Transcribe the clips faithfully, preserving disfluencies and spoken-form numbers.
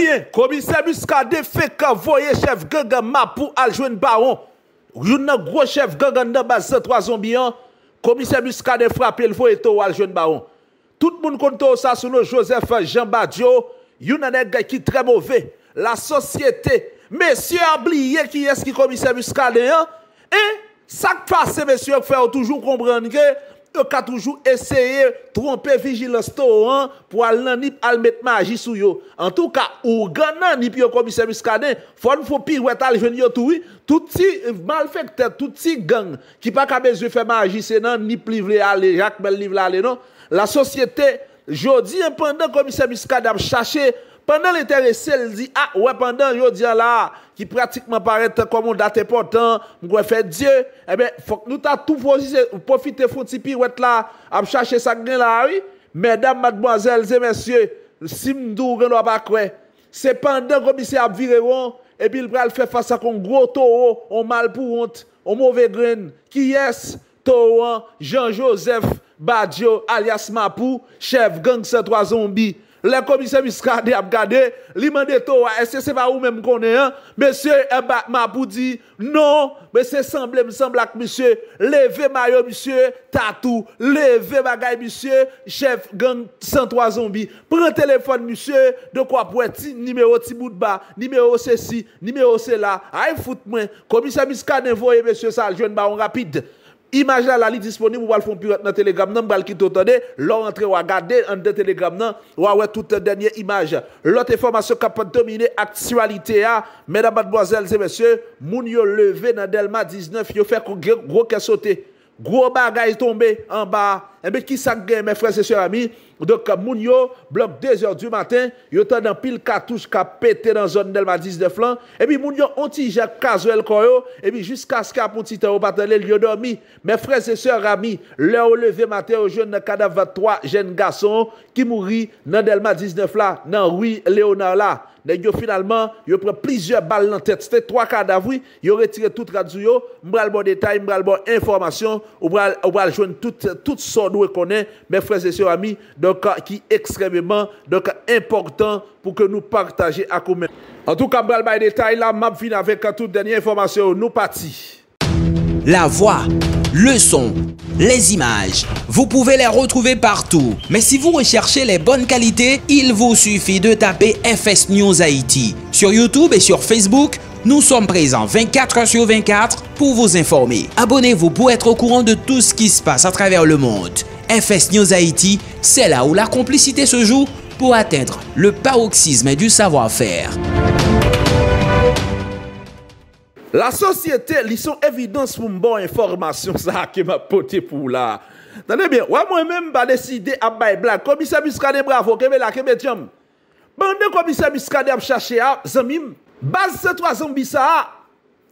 bien, commissaire Muscadet fait que voyez chef gang m'a pour aljouen baron. Yon nan gros chef gang nan base trois zombies. Commissaire Muscadet frappe le voyez to aljouen baron. Tout le monde compte ça sur nos Joseph Jean Badio, yon nan nèg qui très mauvais. La société, messieurs oubliez qui est-ce qui commissaire Muscadet hein? Et ça qui passe messieurs faire toujours comprendre que vous avez toujours essayé de tromper vigilance pour aller mettre magie sur vous. En tout cas, vous avez dit que vous commissaire Muscadet, il faut pire vous tout petit malfecteur, tout petit gang qui n'a pas besoin de faire magie, c'est non, ni livre aller, Jacques Bel livre aller, non. La société, jodi pendant que commissaire Muscadet a cherché, pendant l'intéressé, il dit, ah, ouais, pendant jodi là, qui pratiquement paraît comme on date important, on fait Dieu, eh bien, faut que nous t'a tout profiter, faut tipi ouet là, à chercher ça là, oui. Mesdames, mademoiselles et messieurs, si m'dou gen l'a pas croire, c'est pendant commissaire a viré et puis il va le faire face à un gros taureau, on mal pour honte, on mauvais grain, qui est taureau Jean-Joseph Badio alias Mapou, chef gang cent trois zombies. Le commissaire Muscadet a regardé, il m'a dit, est-ce que c'est pas vous-même qu'on est, hein? Monsieur Mapou dit, non, mais c'est semblé, me semble que monsieur, levez maillot, monsieur, tatou, levez bagay, monsieur, chef gang cent trois zombies, prends téléphone, monsieur, de quoi pour être numéro ti bout de bas, numéro ceci, numéro cela, aïe fout-moi, commissaire Muscadet, voyez, monsieur, ça, le jeune baron rapide. Image là, la li disponible pour le faire pilote dans Telegram, nan bal ki totande, l'on rentre ou regarder en de Telegram, nan, ou a toute dernière image. L'autre information qui peut dominer l'actualité, mesdames, mademoiselles et messieurs, moun yo levé dans Delmas dix-neuf, yo fait gros kè sauté, gros bagay tombé en bas, et bien qui sa gen, mes frères et sœurs amis, donc moun yo, bloc deux heures du matin, yo tan dans pile cartouche qui a pété dans zone Delmas dix-neuf là, et puis moun yo onti jak casuel koyo, et puis jusqu'à ce qu'on petit temps pas télé yo dormi. Mes frères et sœurs amis, l'heure levé matin au jeune cadavre trois jeunes garçons qui mouri dans Delmas dix-neuf là, dans rue Léonard là. Nèg yo finalement, yo prend plusieurs balles dans tête, c'était trois cadavres, yo retiré toute radio yo, m'bral bon détail, m'bral bon information, ou bral ou bral joindre toute toute sorte de connaît, mes frères et sœurs amis. Donc, qui est extrêmement donc, important pour que nous partagions à commun. En tout cas, je vais détail là, je vais avec toute dernière information. Nous partis. La voix, le son, les images, vous pouvez les retrouver partout. Mais si vous recherchez les bonnes qualités, il vous suffit de taper F S News Haïti. Sur YouTube et sur Facebook, nous sommes présents vingt-quatre heures sur vingt-quatre pour vous informer. Abonnez-vous pour être au courant de tout ce qui se passe à travers le monde. F S News Haïti, c'est là où la complicité se joue pour atteindre le paroxysme du savoir-faire. La société, ils sont évidence pour une bonne information, ça qui m'a porté pour là. Tenez bien, ouais, moi-même, je décidé à bailler blague. Commissaire Muscadet, bravo, que me la que me tiam. Bande commissaire Muscadet a cherché à Zamim, base trois zombies, ça.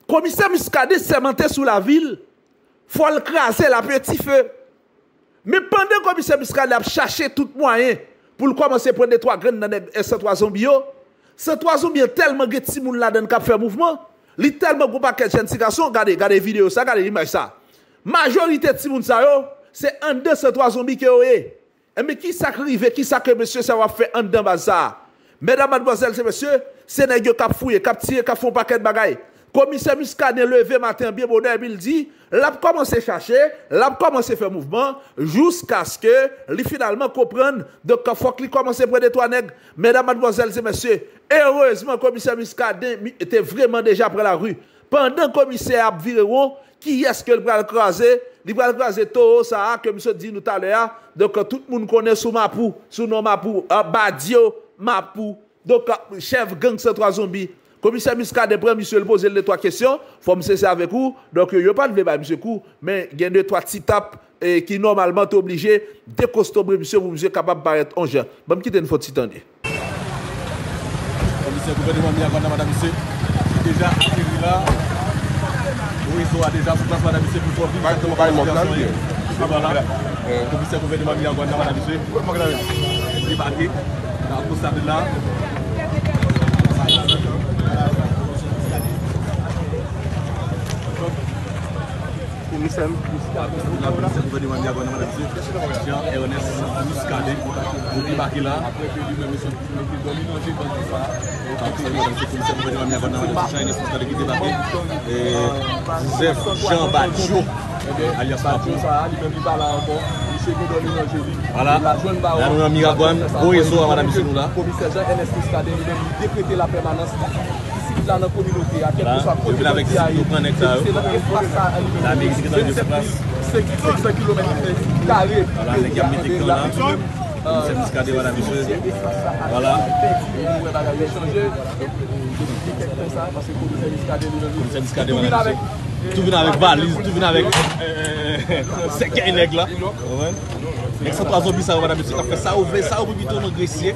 Commissaire Muscadet s'est monté sous la ville, faut le craser la petit feu. Mais pendant que le commissaire Muscadet a cherché tout moyen pour commencer à prendre les trois graines dans les cent trois zombies, ces trois zombies tellement que les gens là dans le fait mouvement, ils ont tellement de paquets de garçons, regardez les vidéos, regardez l'image. La majorité de gens, c'est un de ces trois zombies qui ont été. Mais qui s'arrive, qui s'arrive, monsieur, ça va faire un de bazar. Mesdames, mademoiselles et messieurs, c'est les gens qui ont fouillé, qui ont tiré, qui ont fait un paquet de bagailles. Commissaire Muscadet levé matin bien bonheur, il dit, l'a commencé à chercher, l'a commencé à faire mouvement, jusqu'à ce que, finalement, comprenne, donc, il faut qu'il commence à prendre des trois nègres. Mesdames, mademoiselles et messieurs, heureusement, commissaire Muscadet était vraiment déjà après la rue. Pendant que le commissaire a viré, qui est-ce que le bras le croisé? Le bras le croisé, Toho, ça, comme je dis nous tout à l'heure, donc, tout le monde connaît sous Mapou, sous nos Mapou, Badio, Mapou, donc, chef gang cent trois zombies. Commissaire Muscadet, monsieur, le poser les trois questions. Faut me cesser avec vous. Donc, il n'y a pas de débat, monsieur Kou. Mais il y a deux, trois petites tapes eh, qui, normalement, sont obligées de costumer, monsieur, pour monsieur capable de paraître en jeu. Je vais quitter une fois de temps. Commissaire, gouvernement, madame, madame, monsieur. Déjà, arrivé là. Oui, ils sont déjà sur place, madame, monsieur, pour sortir. Pas de travail, madame, monsieur. Commissaire, gouvernement, madame, monsieur. Il est parti. Dans le constat de là. Commissaire Jean-Ernest Muscadet, vous débarquez là, après que lui-même, monsieur, qui domine, j'ai pas tout ça. Voilà, nous avons Miragouane, bon réseau à Madame Missoula. Commissaire Jean-Ernest Muscadet, il a décrété la permanence ici dans la communauté, à quel que soit côté de la Mexique, la Mexique est dans une place. cinq kilomètres carrés. Voilà, les gars, mettez là. Commissaire Muscadet, Madame Missoula. Voilà. On va échanger. Parce que commissaire Muscadet, Madame Missoula. Tout vient avec valise, tout vient avec. C'est qu'il y a un nègre là. Mais c'est trois zombies, ça va d'habitude. Après ça, on voulait ça, on voulait tout engraisser.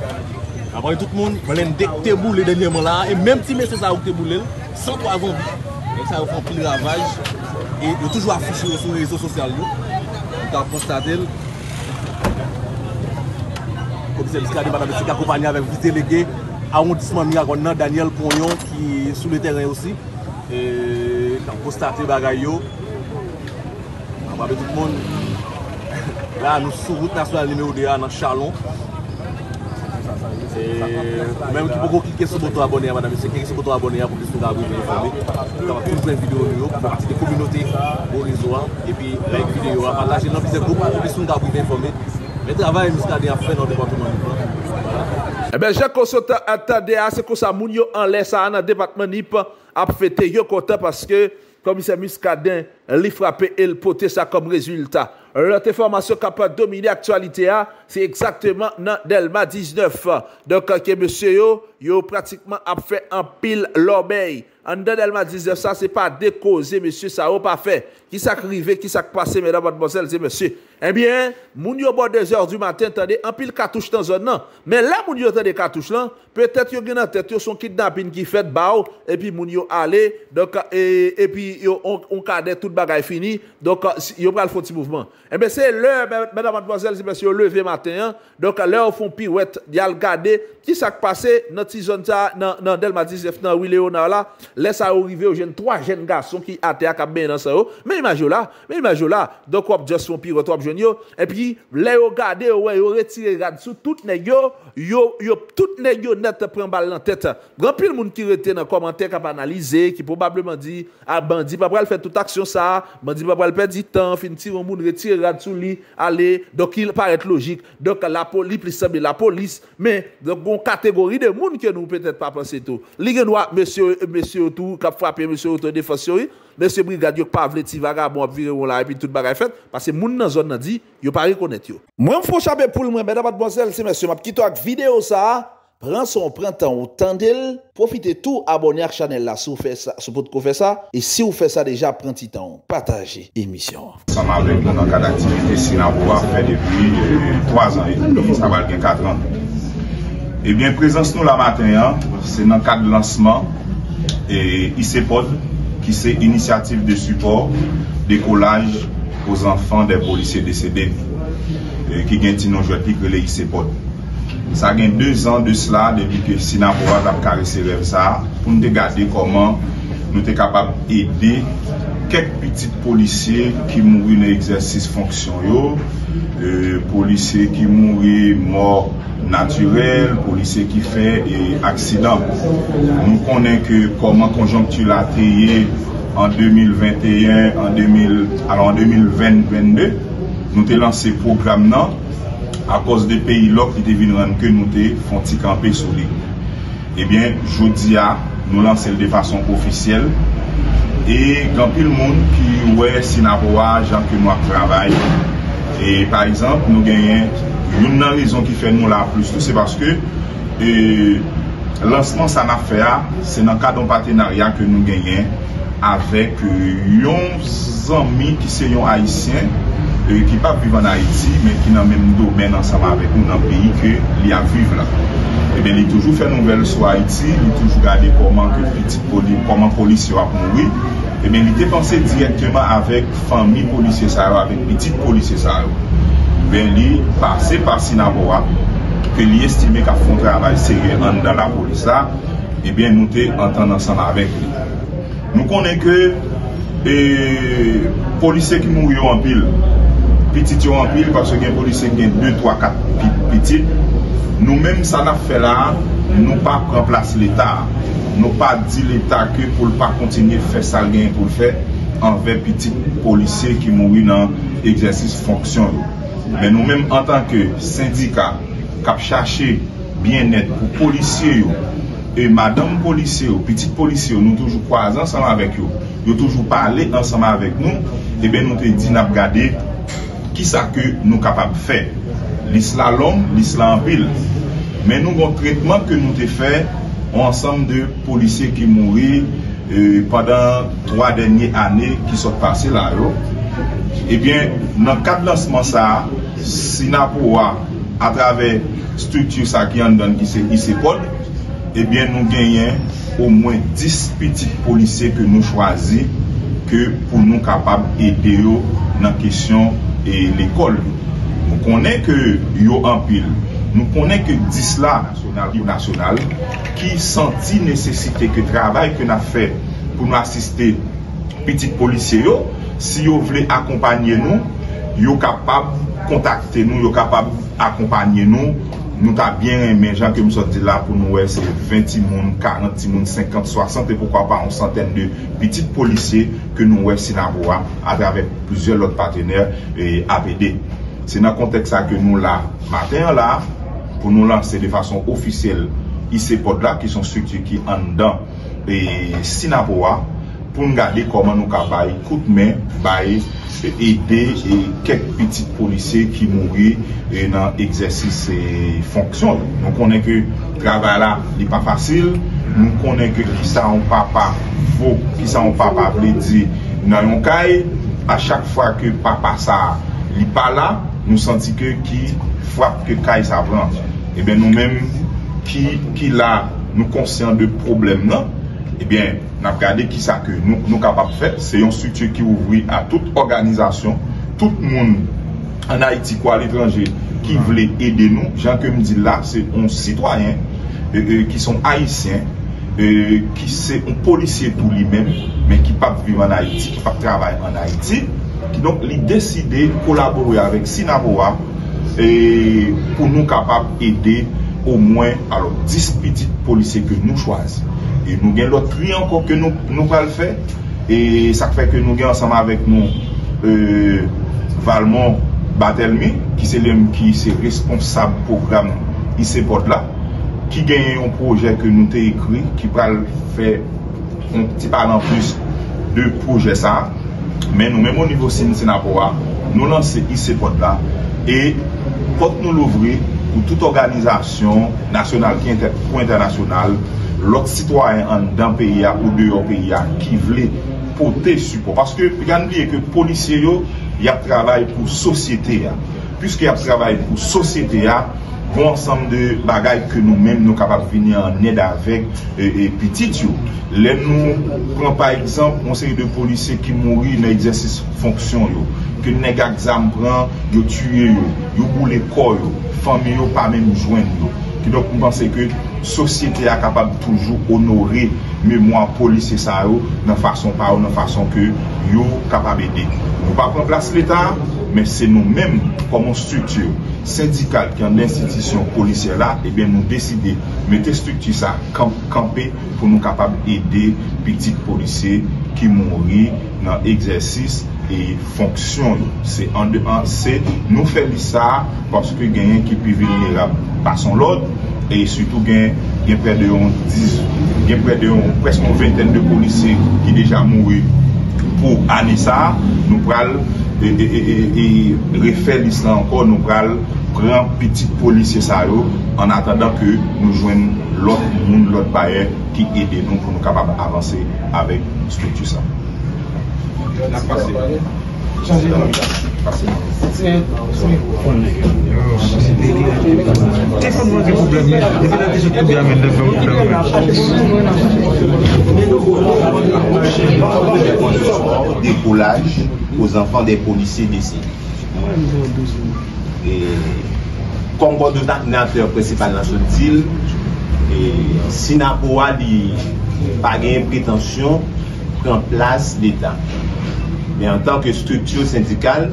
Après tout le monde, on voulait débouler dernièrement là. Et même si c'est ça, on déboulait. Sans trois zombies. Et ça, on fait un pile ravage. Et on est toujours affiché sur les réseaux sociaux. On a constaté. Comme c'est le cas de Madame Bessie, accompagné avec vice délégué, arrondissement Miragonnan, Daniel Pognon, qui est sous le terrain aussi. Et on a constaté Bagayo. On va avec tout le monde. Là, nous sommes sur route nationale numéro deux dans Chalon. Et même qui peut cliquer sur le bouton abonné à Madame, c'est cliquer sur le bouton abonné pour que vous abonner à la vidéo. Vous avez vidéo vidéos, vous partie de la communauté, vous réseau. Et puis, like vidéo, partagez dans plusieurs groupes pour que vous abonner informer. Le travail est jusqu'à faire dans le département. Eh bien, Jacques Kosota attendait à ce que ça moune en l'air dans le département N I P a fêté yo content parce que commissaire Muscadet l'a frappé et le poté ça comme résultat. L'autre information capable de dominer l'actualité, c'est exactement dans Delmas dix-neuf. Donc, que monsieur yo, yo pratiquement a fait un pile l'obéi. En dans Delmas dix-neuf, ça, c'est pas décausé, monsieur, ça n'a pas fait. Qui s'est arrivé, qui s'est passé, mesdames, mademoiselles et messieurs? Eh bien, moun yo bon deux heures du matin, attendez, un pile cartouche dans zone nan. Mais là, moun yo attendez cartouche là, peut-être yo gen en tête, yo son kidnapping qui fait bao, et puis moun yo allé, donc, et, et puis yo, on, on cadre tout bagaille fini, donc, yo pral font petit mouvement. Eh bien, c'est l'heure, mesdames, mademoiselles et messieurs, levé matin, hein? Donc, l'heure font pirouette, yal gade, qui s'est passé, dans ti zone ça, dans Delmas dix-neuf, dans Willéona là, laisse ça arriver aux jeunes, trois jeunes garçons qui attaquent à bien dans ça. Mais imagine là, mais imagine là, donc, on juste son pirouette, on et puis, les regarder, ouais, ils retirent les sous tout les gens, tout les gens net prend balle en tête. Grand pile monde qui retient dans commentaire qui a analysé, qui probablement dit, ah bandit pas le faire toute action ça, bandit pas le perdre du temps, fin tirer un monde retire les sous lui, aller. Donc il paraît logique. Donc la police plus semble la police, mais donc une catégorie de monde que nous peut-être pas penser tout. Ligue noire monsieur monsieur tout qui a frappé monsieur autodéfenseur. Monsieur Brigadier Pavlet, si vagabond, virez-vous là, et puis tout bagaille fait, parce que moun nan zone nan dit, yo pa reconnaître yo. Moi, m'fou chaper poule moi, mesdames, mademoiselles, c'est monsieur, m'a quitté avec vidéo ça, prends son printemps ou tendel, profitez tout, abonnez à la chaîne là, si vous faites ça, si vous faites ça, et si vous faites ça déjà, prends du temps, partagez l'émission. Ça m'a avec nous dans le cadre d'activité SYNAPOHA fait depuis trois ans, et ça va bien quatre ans. Eh bien, présence nous la matin, c'est dans le cadre de lancement, et I C P O D, qui c'est initiative de support, décollage aux enfants des policiers décédés, euh, qui gagne un objectif que les I C P O D. Ça gagne deux ans de cela, depuis que SYNAPOHA a caressé rêve ça, pour nous regarder comment nous sommes capables d'aider quelques petits policiers qui mourent dans l'exercice fonctionnel, euh, policiers qui mourent mort naturel, policiers qui fait et accident. Nous connaissons que comment conjoncture a été en deux mille vingt et un, en deux mille, alors en deux mille vingt, deux mille vingt-deux, nous avons lancé le programme non, à cause des pays locaux qui deviennent que nous avons fait camper sur lui. Eh bien, jeudi à nous lancer de façon officielle et quand tout le monde qui ouais SYNAPOHA, gens que nous travaillons. Et par exemple, nous gagnons une raison qui fait nous la plus, c'est parce que euh, lancement ça n'a fait, c'est dans le cadre d'un partenariat que nous gagnons avec euh, des amis qui sont haïtiens, euh, qui ne pas vivre en Haïti, mais qui dans le même domaine ensemble avec nous dans le pays que l'y a vivre là. Et bien, il a toujours fait nouvelle sur Haïti, il a toujours regardé comment la police a mouru. Et bien, il a pensé directement avec la famille policier, avec les petits policiers. Il a passé par SYNAPOHA, qu'il estimait qu'il a fait un travail sérieux dans la police. Et bien, nous avons entendu ensemble avec lui. Nous connaissons que les policiers qui mourent en pile, petits en pile, parce que les policiers qui ont deux, trois, quatre petites. Nous-mêmes, ça l'a fait là, nous pas remplacer l'État, nous pas dit l'État que pour ne pas continuer de faire ça rien pour le faire envers petits policiers qui mourent dans l'exercice fonction. Mais nous-mêmes en tant que syndicat qui cherchons bien-être pour policiers et madame policier, petite policier, nous toujours croisons ensemble avec eux, nous toujours parler ensemble avec nous, et bien nous te disons nous regarder qui ça que nous capables de faire. L'islam long, l'islam en pile. Mais nous avons un traitement que nous avons fait ensemble de policiers qui mourent euh, pendant trois dernières années qui sont passées là. Et bien, dans le cadre de lancement, ça, SYNAPOHA, à travers structure ça qui en donne, qui c'est I C P O D, et bien, nous gagnons au moins dix petits policiers que nous choisissons que pour nous capables d'aider dans la question de l'école. Nous connaissons que yo en pile. Nous connaissons que dix là, national, qui sentit nécessité que le travail que nous avons fait pour nous assister petits policiers, si vous voulez accompagner nous, vous êtes capable de contacter nous, vous êtes capable d'accompagner nous. Nous avons bien aimé, gens que nous sommes là pour nous, c'est vingt personnes, quarante personnes, cinquante, soixante et pourquoi pas une centaine de petits policiers que nous avons SYNAPOHA à travers plusieurs autres partenaires et A B D. C'est dans le contexte que nous, là, matin, là, pour nous lancer de façon officielle I C P O D là, qui sont structures qui en dedans et SYNAPOHA, pour nous regarder comment nous capables coup de main aider quelques petits policiers qui mourent dans l'exercice et fonction. Nous connaissons que le travail là n'est pas facile. Nous connaissons que qui ça on papa vaut, qui ça on papa veut dire dans un cas. À chaque fois que papa ça n'est pas là, nous sentons que qui frappe que caille ça prend. Et bien nous-mêmes qui qui là nous conscients de problème là. Eh bien, nous avons regardé qui ça que nous sommes capables de faire. C'est une structure qui ouvre à toute organisation, tout le monde en Haïti ou à l'étranger qui voulait aider nous. Jean que me dit là, c'est un citoyen euh, euh, qui sont haïtiens, euh, qui c'est un policier pour lui-même, mais qui ne peut pas vivre en Haïti, qui ne peut pas travailler en Haïti. Qui donc il décide de collaborer avec SYNAPOHA et pour nous capables d'aider au moins alors dix petits policiers que nous choisissons. Et nous avons l'autre prix encore que nous nous allons faire. Et ça fait que nous avons ensemble avec nous euh, Valmont Batelmi, qui c'est l'homme qui est responsable du programme I C P O D là, qui gagne un projet que nous avons écrit, qui va faire un petit parle en plus de projet ça. Mais nous, même au niveau SYNAPOHA, nous lançons I C P O D là. Et quand nous l'ouvrons pour toute organisation nationale ou internationale, l'autre citoyen dans le pays ou dehors pays qui voulait porter support. Parce que, regardez que les policiers, ils travaillent pour la société. Puisqu'ils travaillent pour la société, bon ensemble de bagailles que nous-mêmes nous sommes capables de venir en aide avec les petits. Les nous prenons par exemple un série de policiers qui mourent dans l'exercice de fonction. Que les nègres examinent, ils tuent, ils boulent les corps, les familles ne peuvent pas même joindre. Donc, nous pensons que la société est capable de toujours honorer la mémoire policier de façon par de façon que nous sommes capables d'aider. Nous ne pouvons pas remplacer l'État, mais c'est nous-mêmes, comme structure syndicale qui est une institution policière là, et bien nous décidons de mettre structure ça, camper pour nous capables d'aider les petits policiers qui mourent dans l'exercice et fonction. C'est en deux ans, c'est nous faisons ça parce que gagnent qui plus vulnérables passons l'autre et surtout gagnent près de dix, près de presque une vingtaine de policiers qui déjà mourent pour année ça. Nous prenons et, et, et, et refaire l'Islam encore, nous prenons prendre petit policier ça en attendant que nous joignons l'autre monde, l'autre bailleur qui aide nous pour nous capables d'avancer avec structure ça. Décollage aux enfants des policiers décédés. Comme coordonnateur principal dans ce deal, SYNAPOHA n'a pas de prétention en place l'État. Mais en tant que structure syndicale,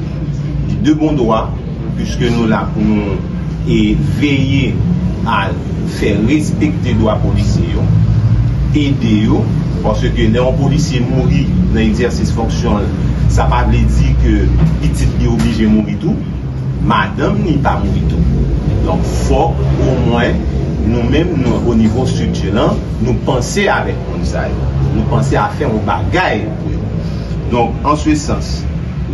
de bon droit, puisque nous là pour nous et veiller à faire respecter les droits policiers. Aider eux, parce que quand un policier mourit dans l'exercice fonctionnel, ça ne veut pas dire que petit est obligé de mourir tout. Madame n'est pas mourir tout. Donc, il faut au moins nous-mêmes, nous, au niveau structurel, nous penser avec nous. Nous penser à faire un bagage pour eux. Donc, en ce sens,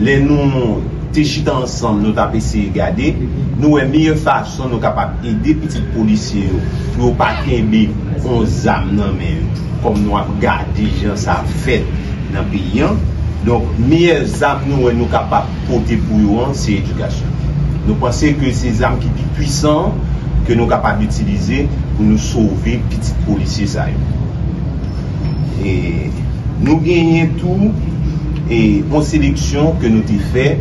les nous chita ensemble, nous avons essayé de regarder. Nous avons meilleure façon de nous capables d'aider les petits policiers pour ne pas qu'ils aient onze âmes dans les mains, comme nous avons gardé les gens ça fait dans le pays. Donc, meilleure âme nous sommes capables de porter pour eux, c'est l'éducation. Nous pensons que ces âmes qui sont puissantes, que nous sommes capables d'utiliser pour nous sauver les petits policiers. Et nous gagnons tout et en sélection que nous avons fait.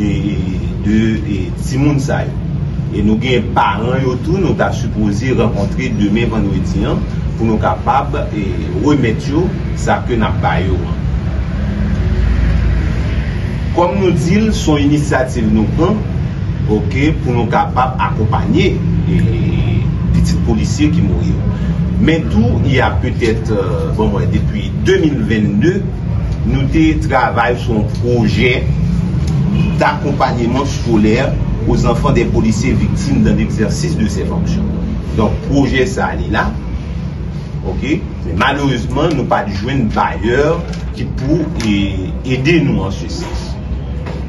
Et de Timoun Saï. Et nous avons parents et tout, nous avons supposé rencontrer demain vendredi pour nous capables de remettre ça que nous avons fait. Comme nous disons, son initiative nous prend okay, pour nous capables d'accompagner les petits policiers qui mourent. Mais tout, il y a peut-être, euh, bon, depuis deux mille vingt-deux, nous travaillons sur un projet d'accompagnement scolaire aux enfants des policiers victimes d'un exercice de ces fonctions. Donc, projet ça est là. Okay? Mais malheureusement, nous n'avons pas de joindre bailleurs qui pour aider nous en ce sens.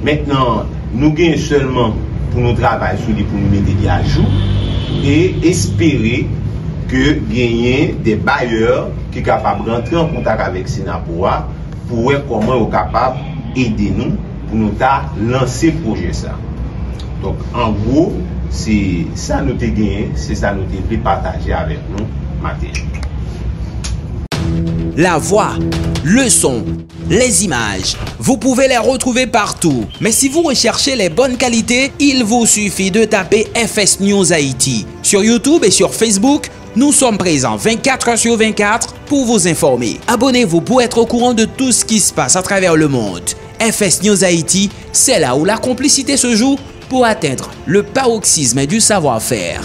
Maintenant, nous gagnons seulement pour nous travailler sur les pour nous mettre à jour et espérer que gagner des bailleurs qui sont capables de rentrer en contact avec SYNAPOHA pour voir comment ils sont capables d'aider nous. Nous avons lancé le projet. Ça. Donc, en gros, c'est ça nous a gagné, c'est ça nous a partagé avec nous matin. La voix, le son, les images, vous pouvez les retrouver partout. Mais si vous recherchez les bonnes qualités, il vous suffit de taper F S News Haïti. Sur YouTube et sur Facebook, nous sommes présents vingt-quatre heures sur vingt-quatre pour vous informer. Abonnez-vous pour être au courant de tout ce qui se passe à travers le monde. F S News Haïti, c'est là où la complicité se joue pour atteindre le paroxysme du savoir-faire.